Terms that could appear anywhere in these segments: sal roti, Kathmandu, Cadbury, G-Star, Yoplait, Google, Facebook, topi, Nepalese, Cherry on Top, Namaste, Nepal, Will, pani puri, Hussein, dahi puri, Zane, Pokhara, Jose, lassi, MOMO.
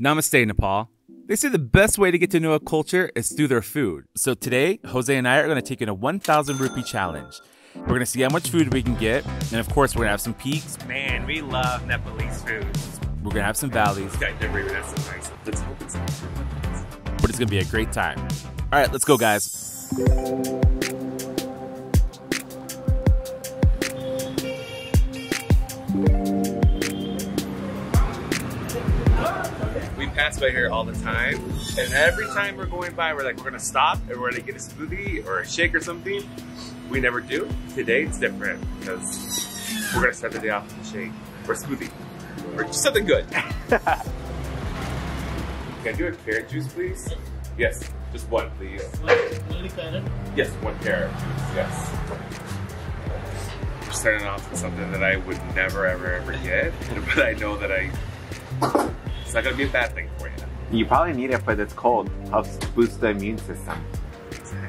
Namaste, Nepal. They say the best way to get to know a culture is through their food. So today, Jose and I are going to take in a 1,000 rupee challenge. We're going to see how much food we can get. And of course, we're going to have some peaks. Man, we love Nepalese food. We're going to have some valleys. But it's going to be a great time. All right, let's go, guys. We pass by here all the time, and every time we're going by, we're like, we're gonna stop and we're gonna get a smoothie or a shake or something. We never do. Today it's different because we're gonna start the day off with a shake or a smoothie or just something good. Can I do a carrot juice, please? Yes, just one, please. Yes, one carrot juice. Yes. Starting off with something that I would never, ever, ever get, but I know that it's not gonna be a bad thing for you. You probably need it, but it's cold. Helps boost the immune system. Exactly.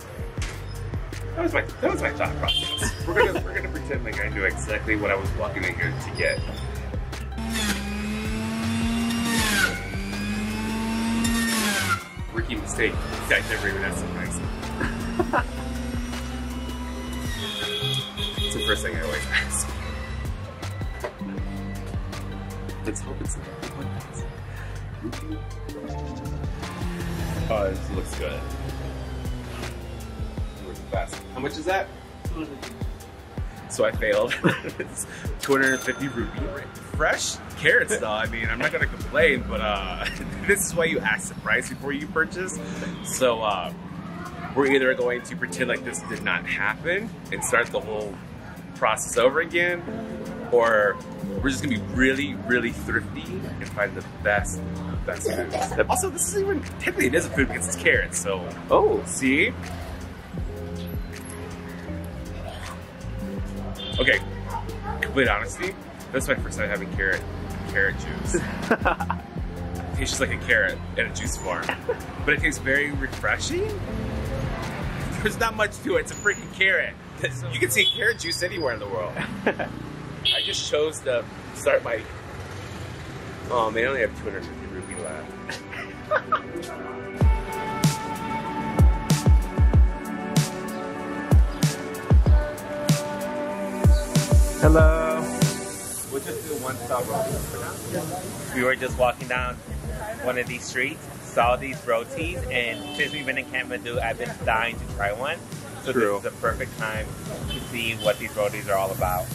That was my thought process. we're gonna pretend like I knew exactly what I was walking in here to get. Rookie mistake. I never even had something nice. It's the first thing I always ask. Let's hope it's not one. Oh, this looks good. Where's the basket? How much is that? 250. So I failed. It's 250 rupee. Fresh carrots, though. I mean, I'm not gonna complain, but this is why you ask the price before you purchase. So we're either going to pretend like this did not happen and start the whole process over again, or we're just gonna be really, really thrifty and find the best food. Also, this is even, technically it is a food because it's carrots, so. Oh, see? Okay, complete honesty, that's my first time having carrot juice. It tastes just like a carrot in a juice form, but it tastes very refreshing. There's not much to it, it's a freaking carrot. You can see carrot juice anywhere in the world. I just chose to start my... Oh, they only have 250 rupee left. Hello. We'll just do one stop road. We were just walking down one of these streets, saw these rotis, and since we've been in Kathmandu, I've been dying to try one. So true. This is the perfect time to see what these rotis are all about.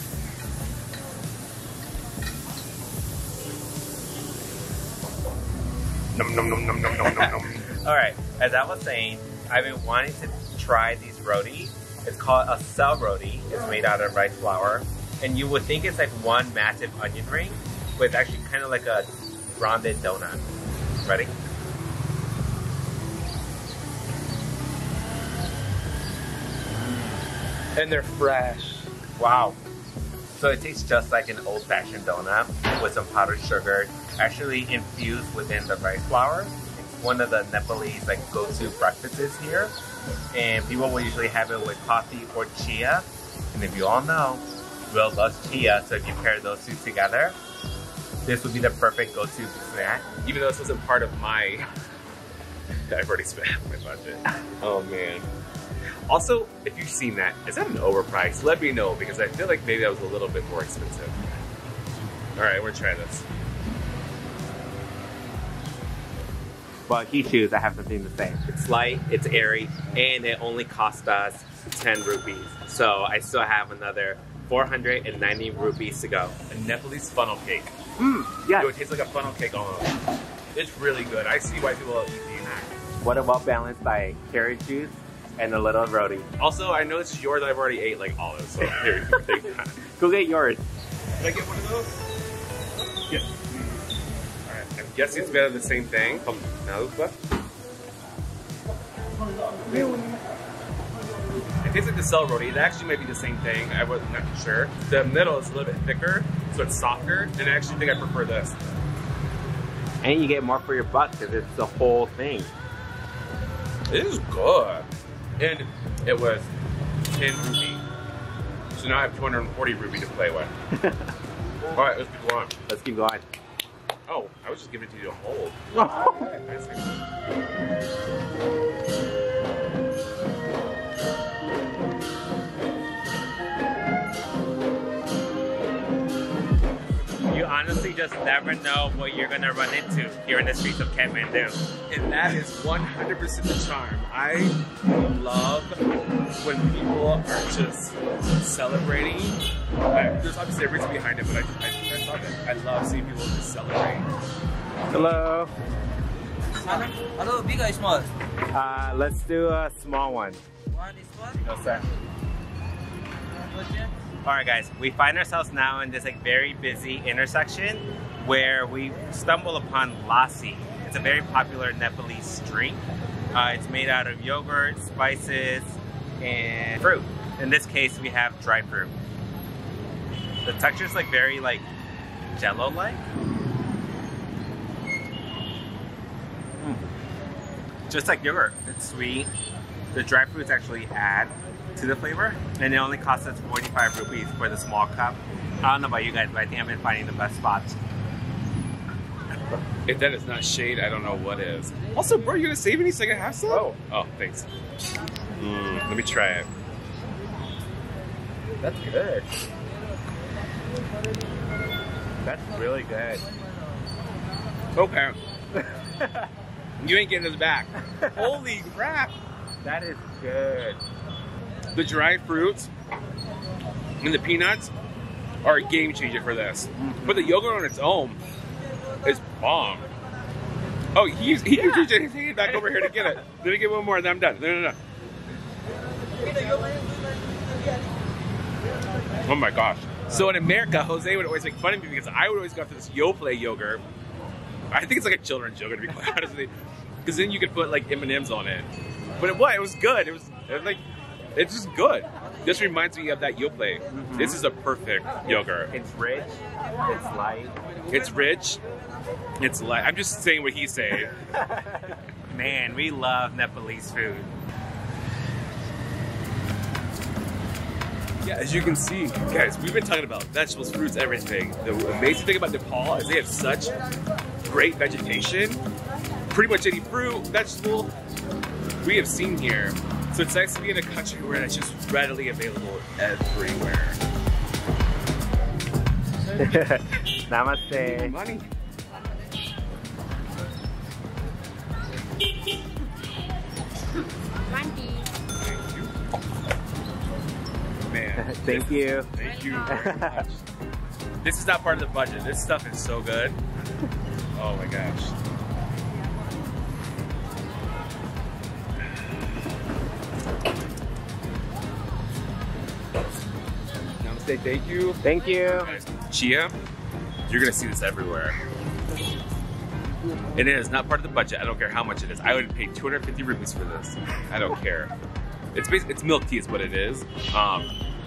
Nom nom nom nom nom nom nom nom. All right, as I was saying, I've been wanting to try these rotis. It's called a sal roti. It's made out of rice flour, and you would think it's like one massive onion ring, but it's actually kind of like a rounded donut. Ready? And they're fresh. Wow. So it tastes just like an old-fashioned donut with some powdered sugar, actually infused within the rice flour. It's one of the Nepalese go-to breakfasts here, and people will usually have it with coffee or chia. And if you all know, Will loves chia, so if you pair those two together, this would be the perfect go-to snack. Even though this wasn't part of my, I've already spent my budget. Oh man. Also, if you've seen that, is that an overpriced? Let me know, because I feel like maybe that was a little bit more expensive. All right, we're trying this. Well, he chooses, I have something to say. It's light, it's airy, and it only cost us 10 rupees. So I still have another 490 rupees to go. A Nepalese funnel cake. Mmm, yes. It tastes like a funnel cake almost. It's really good. I see why people love eating that. What a well-balanced diet. Carrot juice, and a little roti. Also, I know this is yours, I've already ate like all of this, so here, take that. Go get yours. Did I get one of those? Yes. All right, I'm guessing it's made of the same thing. No, but it tastes like the sal roti. It actually might be the same thing, I wasn't sure. The middle is a little bit thicker, so it's softer, and I actually think I prefer this. And you get more for your buck, because it's the whole thing. This is good. And it was 10 rupee. So now I have 240 rupee to play with. All right, let's keep going. Let's keep going. Oh, I was just giving it to you to hold. You honestly just never know what you're gonna run into here in the streets of Kathmandu. And that is 100% the charm. I love when people are just celebrating. There's obviously a reason behind it, but I love it. I love seeing people just celebrate. Hello. Hello, big or small? Let's do a small one. One is small? No, sir. Alright guys, we find ourselves now in this very busy intersection where we stumble upon lassi. It's a very popular Nepalese drink. It's made out of yogurt, spices, and fruit. In this case, we have dried fruit. The texture is very jello-like. Just like yogurt, it's sweet. The dry fruits actually add to the flavor, and it only costs us 45 rupees for the small cup. I don't know about you guys, but I think I've been finding the best spots. If that is not shade, I don't know what is. Also, bro, you gonna save any so I can have some? Oh, thanks. Let me try it. That's good. That's really good. Okay. You ain't getting this back. Holy crap! That is good. The dry fruits and the peanuts are a game changer for this. But the yogurt on its own is bomb. Oh, he's hanging back over here to get it. Let me get one more and then I'm done. No. Oh my gosh. So in America, Jose would always make fun of me because I would always go after this Yoplait yogurt. I think it's like a children's yogurt to be quite honest with you. Because then you could put M&Ms on it. But it was good. It was it's just good. This reminds me of that Yoplait. This is a perfect yogurt. It's rich. It's light. It's rich. It's light. I'm just saying what he's saying. Man, we love Nepalese food. Yeah, as you can see, guys, we've been talking about vegetables, fruits, everything. The amazing thing about Nepal is they have such great vegetation. Pretty much any fruit, vegetable we have seen here. So it's nice to be in a country where it's just readily available everywhere. Namaste. Money. Thank you. Man. Thank you. Thank you very much. This is not part of the budget. This stuff is so good. Oh my gosh. Thank you. Thank you. Chia, you're gonna see this everywhere. And it is not part of the budget. I don't care how much it is. I would pay 250 rupees for this. I don't care. It's milk tea is what it is.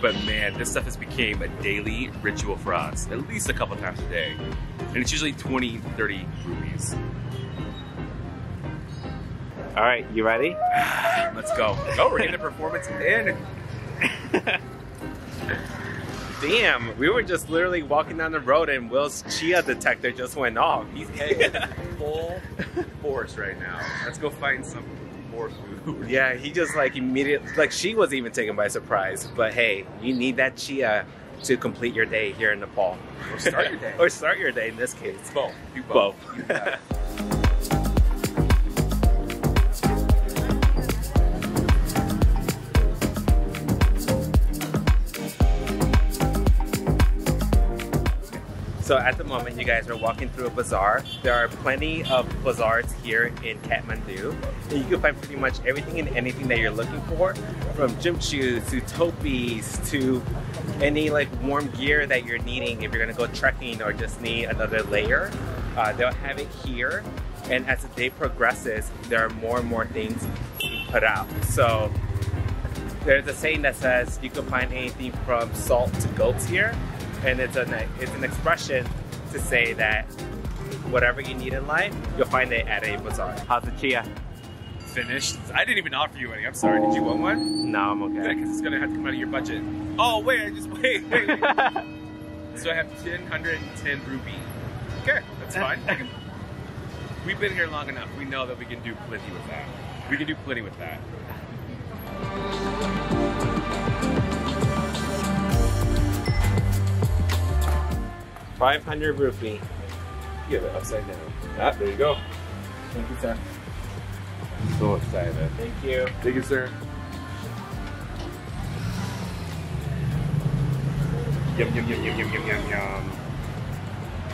But man, this stuff has became a daily ritual for us, at least a couple times a day. And it's usually 20, 30 rupees. All right, you ready? Let's go. Oh, we're getting a performance in. Damn, we were just literally walking down the road and Will's chia detector just went off. He's hitting full force right now. Let's go find some more food. Yeah, he just immediately, she was even taken by surprise. But hey, you need that chia to complete your day here in Nepal. Or start your day. Or start your day in this case. Both. Do both. Both. So at the moment, you guys are walking through a bazaar. There are plenty of bazaars here in Kathmandu. And you can find pretty much everything and anything that you're looking for, from gym shoes to topis to any warm gear that you're needing if you're gonna go trekking or just need another layer. They'll have it here. And as the day progresses, there are more and more things being put out. So there's a saying that says you can find anything from salt to goats here. And it's an expression to say that whatever you need in life, you'll find it at a bazaar. How's the chia? Finished. I didn't even offer you any. I'm sorry. Did you want one? No, I'm okay. Because it's going to have to come out of your budget. Oh, wait. Wait. So I have 1,010 rupee. Okay. That's That's fine. We've been here long enough. We know that we can do plenty with that. We can do plenty with that. ₹500. You have it upside down. Ah, there you go. Thank you, sir. I'm so excited. Thank you. Thank you, sir. Yum, yum, yum, yum, yum, yum, yum, yum.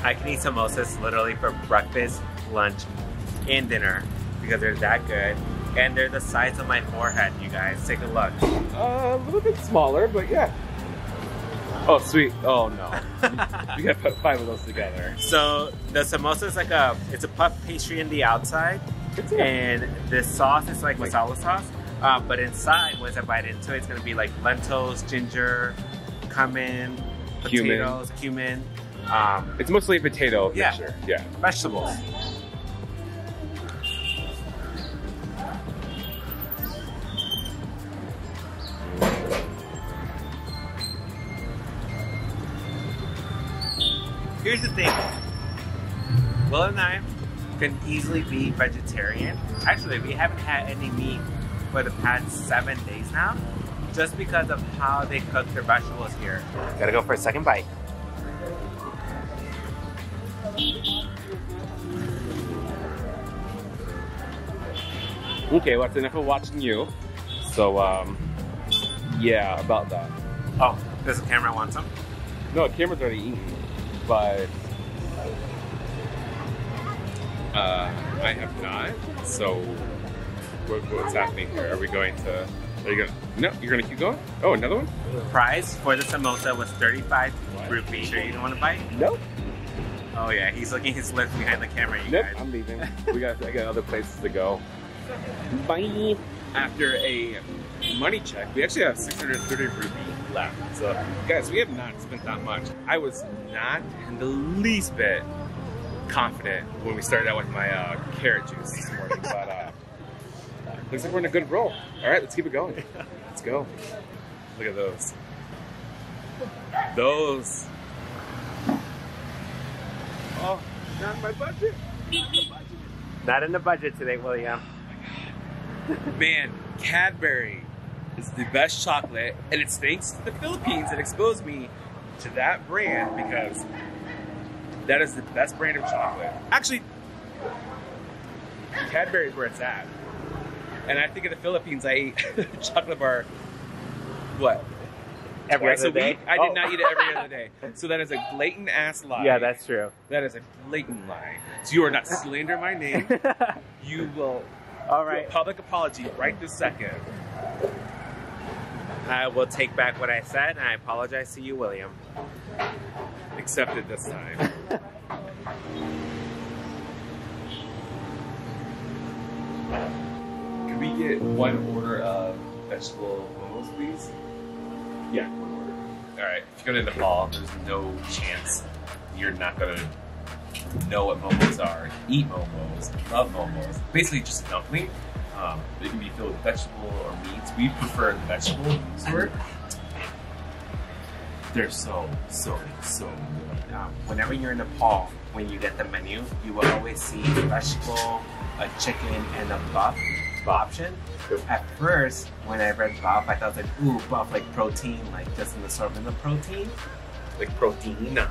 I can eat samosas literally for breakfast, lunch, and dinner because they're that good. And they're the size of my forehead, you guys. Take a look. A little bit smaller, but yeah. Oh, sweet. Oh, no. We gotta put 5 of those together. So the samosa is like a, it's a puff pastry in the outside. And this sauce is like masala sauce. But inside, once I bite into it, it's gonna be like lentils, ginger, cumin, potatoes, cumin. It's mostly a potato mixture. Yeah. Vegetables. Here's the thing, Will and I can easily be vegetarian. Actually, we haven't had any meat for the past 7 days now, just because of how they cook their vegetables here. Gotta go for a second bite. Okay, well, that's enough of watching you. So, yeah, about that. Oh, does the camera want some? No, the camera's already eaten. But I have not. So what's happening here? Are we going to? Are you going? No, you're going to keep going. Oh, another one. The price for the samosa was 35 rupees. Sure you don't want to bite? Nope. Oh yeah, he's licking his lips behind the camera. You guys. I'm leaving. I got other places to go. Bye. After a money check, we actually have 630 rupees left. So guys, we have not spent that much. I was not in the least bit confident when we started out with my carrot juice this morning, but looks like we're in a good roll. All right, let's keep it going. Let's go. Look at those. Those. Oh, not in my budget. Not in the budget today, William. Man, Cadbury is the best chocolate, and it's thanks to the Philippines that exposed me to that brand, because that is the best brand of chocolate. Actually, Cadbury is where it's at. And I think in the Philippines, I ate chocolate bar, what? Every other day? I did not eat it every other day. So that is a blatant ass lie. Yeah, that's true. That is a blatant lie. So you are not slandering my name. You will... All right. Public apology right this second. I will take back what I said, and I apologize to you, William. Accepted this time. Can we get one order of vegetable momos, please? Yeah, one order. All right. If you go to Nepal, there's no chance you're not going to know what momos are, eat momos, love momos. Basically just a dumpling. They can be filled with vegetable or meats. We prefer the vegetable sort. They're so good. Whenever you're in Nepal, when you get the menu, you will always see a vegetable, a chicken, and a buff option. At first, when I read buff, I thought like, ooh, buff, like protein, like just an assortment of protein. Like proteina.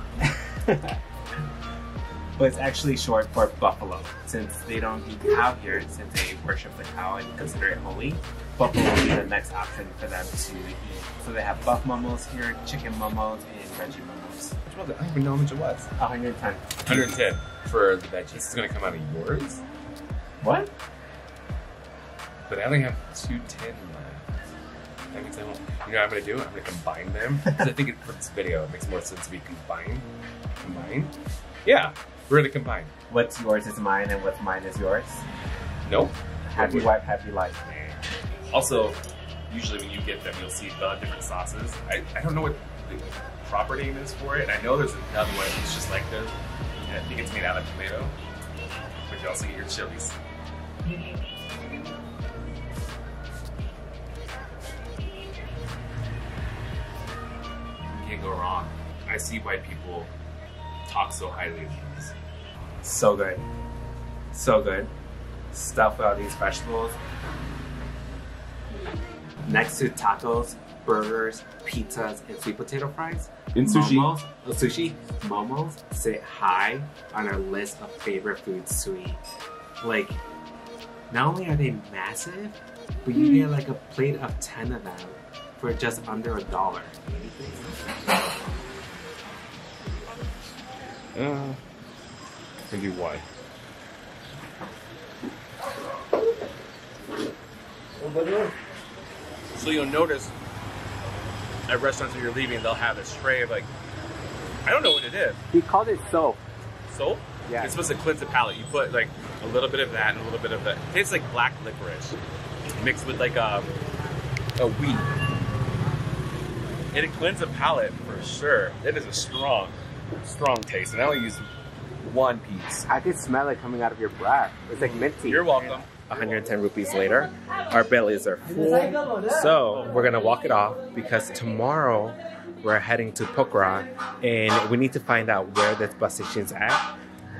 But it's actually short for buffalo, since they don't eat cow here, since they worship the cow and consider it holy. Buffalo will be the next option for them to eat. So they have buff momos here, chicken momos, and veggie momos. I don't even know how much it was. 110. 110 for the veggies. This is gonna come out of yours? What? But I only have 210 left. That means I won't. You know what I'm gonna do? I'm gonna combine them. Because I think for this video, it makes more sense to be combined. Combined? Yeah. We're gonna combine. What's yours is mine, and what's mine is yours? Nope. Happy wife, happy life. Also, usually when you get them, you'll see the different sauces. I don't know what the proper name is for it, and I know there's another one that's just like this, and I think it's made out of tomato. But you also get your chilies. You can't go wrong. I see why people talk so highly of these. So good. So good. Stuffed with all these vegetables. Next to tacos, burgers, pizzas, and sweet potato fries. And sushi. Momos, sushi. Momos sit high on our list of favorite food sweet. Like, not only are they massive, but you get like a plate of 10 of them for just under $1. Thank you, why? So you'll notice at restaurants that you're leaving, they'll have this tray of like, I don't know what it is. He called it soap. Soap? Yeah. It's supposed to cleanse the palate. You put like a little bit of that and a little bit of that. It tastes like black licorice mixed with like a wheat. And it cleanses the palate for sure. It is a strong, strong taste. And I only use one piece. I could smell it coming out of your breath. It's like minty. You're welcome. 110 rupees later, our bellies are full. So we're gonna walk it off because tomorrow we're heading to Pokhara and we need to find out where this bus station's at.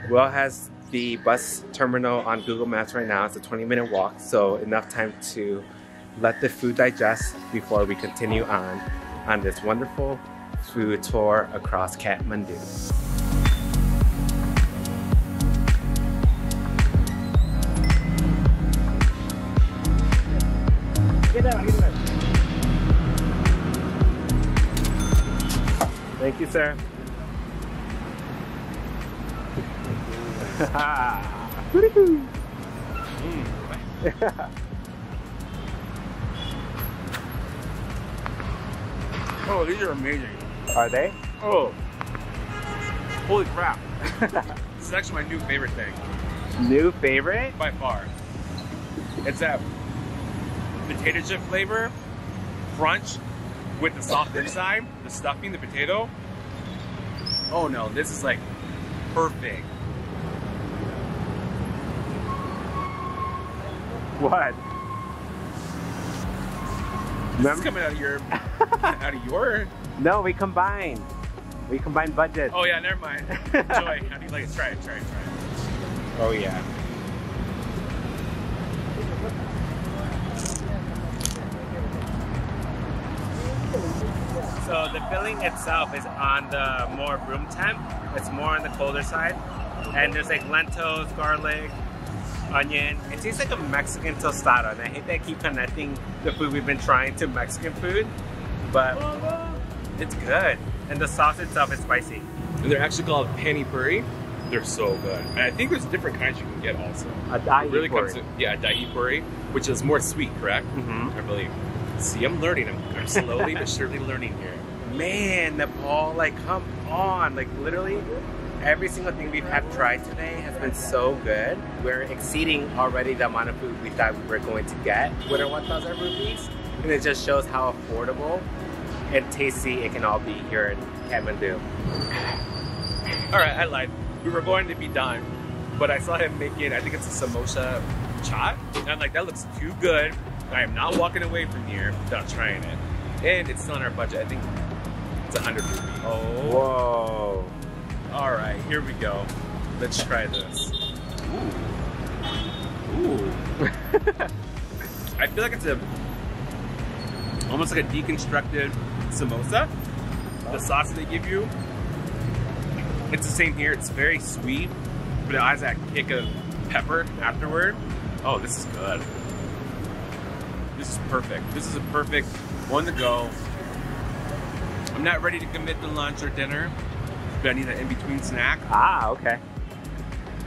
Will has the bus terminal on Google Maps right now. It's a 20-minute walk, so enough time to let the food digest before we continue on this wonderful food tour across Kathmandu. Thank you, sir. Oh, these are amazing. Are they? Oh. Holy crap. This is actually my new favorite thing. New favorite? By far. It's that potato chip flavor, crunch, with the soft inside, the stuffing, the potato. Oh no, this is like perfect. What? This is coming out of your, out of your? No, we combined. We combined budgets. Oh yeah, never mind. Enjoy. How do you like it? Try it, try it, try it. Oh yeah. So the filling itself is on the more room temp. It's more on the colder side. And there's like lentils, garlic, onion. It tastes like a Mexican tostada. And I hate that I keep connecting the food we've been trying to Mexican food. But it's good. And the sauce itself is spicy. And they're actually called pani puri. They're so good. And I think there's different kinds you can get also. A dahi really puri. Yeah, dahi puri, which is more sweet, correct? Mm-hmm. I believe. See, I'm learning. I'm slowly but surely learning here. Man, Nepal, like, come on. Like, literally, every single thing we've had tried today has been so good. We're exceeding already the amount of food we thought we were going to get with our 1,000 rupees. And it just shows how affordable and tasty it can all be here in Kathmandu. All right, I lied. We were going to be done, but I saw him making, I think it's a samosa chaat. And I'm like, that looks too good. I am not walking away from here without trying it. And it's still on our budget. I think it's 100 rupees. Oh. Whoa. All right, here we go. Let's try this. Ooh. Ooh. I feel like it's a, almost like a deconstructed samosa. The sauce they give you, it's the same here. It's very sweet, but it has that kick of pepper afterward. Oh, this is good. This is perfect. This is a perfect one to go. I'm not ready to commit to lunch or dinner, but I need an in-between snack. Ah, okay.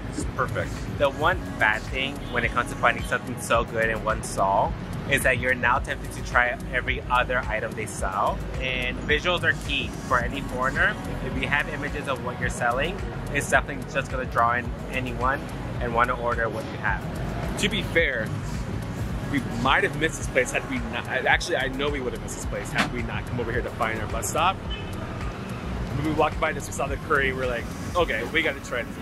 This is perfect. The one bad thing when it comes to finding something so good in one stall is that you're now tempted to try every other item they sell. And visuals are key for any foreigner. If you have images of what you're selling, it's definitely just gonna draw in anyone and want to order what you have. To be fair, we might have missed this place had we not, actually I know we would have missed this place had we not come over here to find our bus stop. When we walked by this, we saw the curry, we're like, okay, we gotta try this.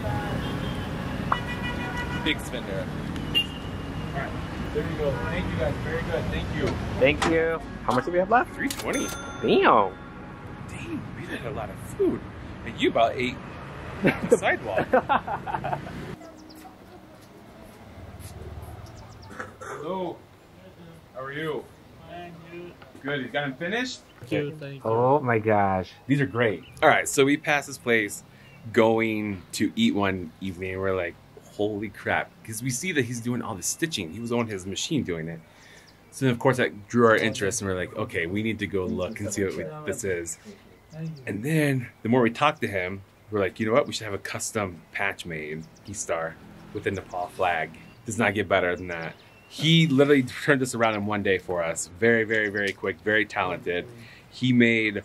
Big spender. All right, there you go. Thank you guys, very good, thank you. Thank you. How much do we have left? 320. Damn. Dang, we did a lot of food. And you about ate The sidewalk. Hello. How are you? Good. You got them finished? Good, thank you. Oh my gosh. These are great. All right, so we passed this place going to eat one evening and we're like, holy crap, because we see that he's doing all the stitching. He was on his machine doing it. So then of course that drew our interest and we're like, okay, we need to go look and see what this is. And then the more we talked to him, we're like, you know what? We should have a custom patch made G-Star with the Nepal flag. Does not get better than that. He literally turned this around in one day for us. Very, very, very quick, very talented. He made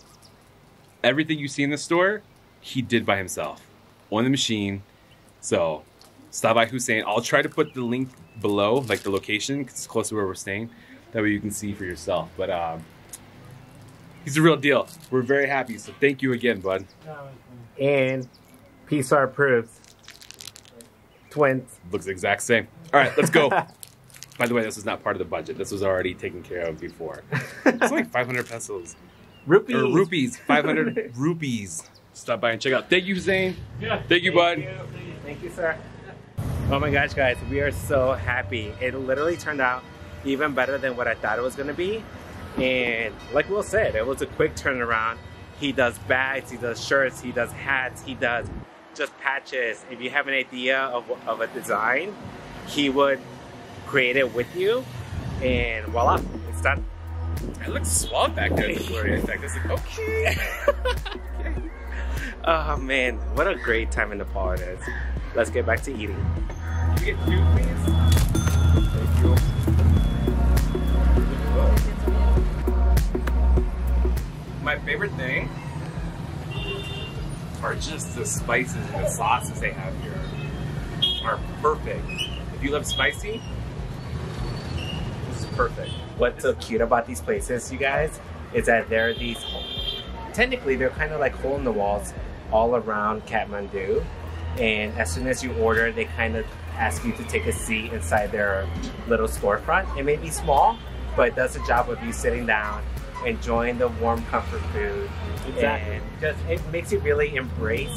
everything you see in the store, he did by himself on the machine. So stop by Hussein. I'll try to put the link below, like the location, because it's close to where we're staying. That way you can see for yourself. But he's the real deal. We're very happy. So thank you again, bud. And PCR approved. Twins. Looks the exact same. All right, let's go. By the way, this was not part of the budget. This was already taken care of before. It's like 500 pesos. Rupees. Or rupees. 500 rupees. Stop by and check out. Thank you, Zane. Yeah. Thank you, bud. Thank you, sir. Oh my gosh, guys. We are so happy. It literally turned out even better than what I thought it was going to be. And like Will said, it was a quick turnaround. He does bags, he does shirts, he does hats, he does just patches. If you have an idea of a design, he would create it with you, and voila, it's done. It looks suave back there. It's like, okay. Oh man, what a great time in Nepal it is. Let's get back to eating. Can you get two, please? Thank you. My favorite thing are just the spices and the sauces they have here are perfect. If you love spicy, this is perfect. What's so cute about these places, you guys, is that there are these, technically they're kind of like hole in the walls all around Kathmandu. And as soon as you order, they kind of ask you to take a seat inside their little storefront. It may be small, but it does the job of you sitting down, enjoying the warm comfort food. Exactly. And just, it makes you really embrace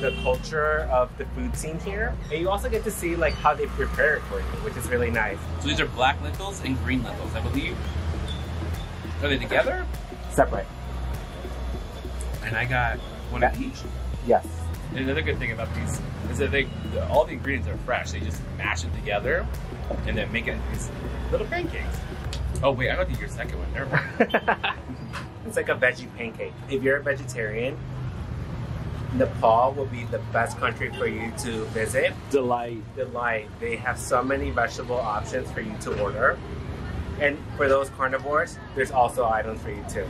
the culture of the food scene here. And you also get to see like how they prepare it for you, which is really nice. So these are black lentils and green lentils, I believe. Are they together? Separate. And I got one of each? Yes. And another good thing about these is that they, all the ingredients are fresh. They just mash it together and then make it these little pancakes. Oh wait, I don't think your second one. Never mind. It's like a veggie pancake. If you're a vegetarian, Nepal will be the best country for you to visit. Delight. Delight. They have so many vegetable options for you to order. And for those carnivores, there's also items for you too.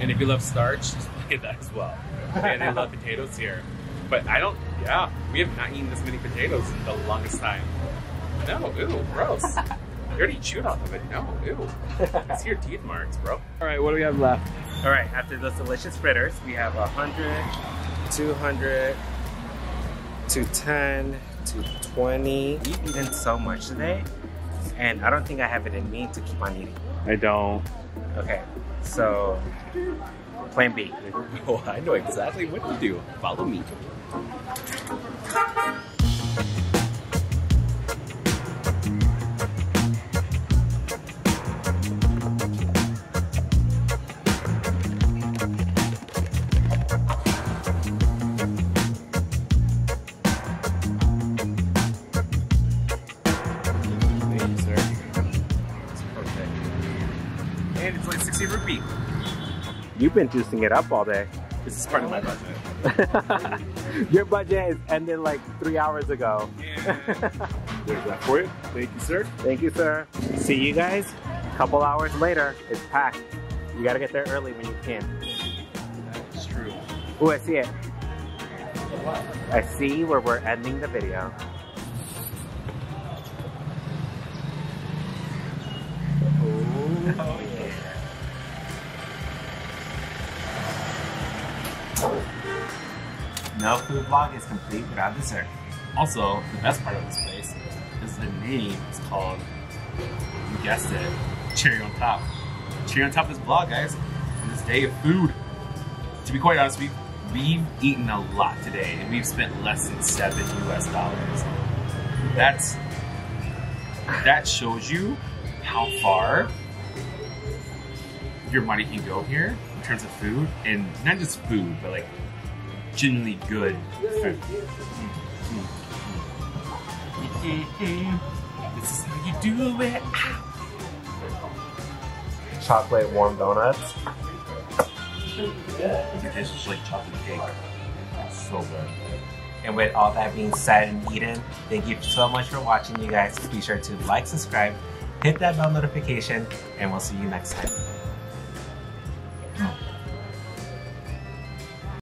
And if you love starch, just look at that as well. And they love potatoes here. But I don't, yeah, we have not eaten this many potatoes in the longest time. No, ew, gross. You already chewed off of it. No, ew. I see your teeth marks, bro. All right, what do we have left? All right, after those delicious fritters, we have 100, 200, 210, 220. We've eaten so much today, and I don't think I have it in me to keep on eating. I don't. Okay, so plan B. Oh, I know exactly what to do. Follow me. You've been juicing it up all day. This is part of my budget. Your budget has ended like 3 hours ago. Yeah. There's that for you. Thank you, sir. Thank you, sir. See you guys a couple hours later. It's packed. You gotta get there early when you can. That's true. Oh, I see it. I see where we're ending the video. Ooh. Oh, yeah. No food vlog is complete without dessert. Also, the best part of this place is the name is called, you guessed it, Cherry on Top. Cherry on Top of this vlog, guys, on this day of food. To be quite honest, we We've eaten a lot today, and we've spent less than $7 US. That shows you how far your money can go here in terms of food, and not just food, but like genuinely good food. This is how you do it. Chocolate warm donuts. It tastes just like chocolate cake. It's so good. And with all that being said and eaten, thank you so much for watching, you guys. Be sure to like, subscribe, hit that bell notification, and we'll see you next time.